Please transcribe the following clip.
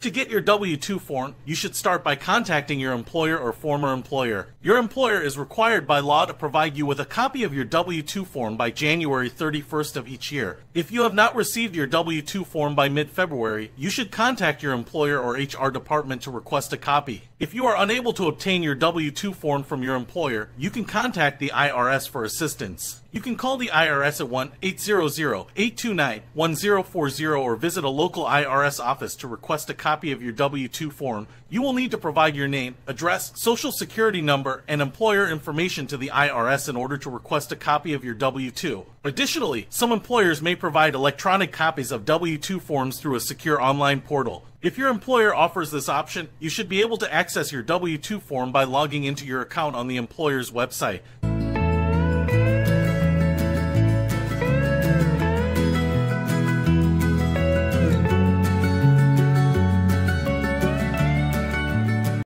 To get your W-2 form, you should start by contacting your employer or former employer. Your employer is required by law to provide you with a copy of your W-2 form by January 31st of each year. If you have not received your W-2 form by mid-February, you should contact your employer or HR department to request a copy. If you are unable to obtain your W-2 form from your employer, you can contact the IRS for assistance. You can call the IRS at 1-800-829-1040 or visit a local IRS office to request a copy of your W-2 form. You will need to provide your name, address, social security number, and employer information to the IRS in order to request a copy of your W-2. Additionally, some employers may provide electronic copies of W-2 forms through a secure online portal. If your employer offers this option, you should be able to access your W-2 form by logging into your account on the employer's website.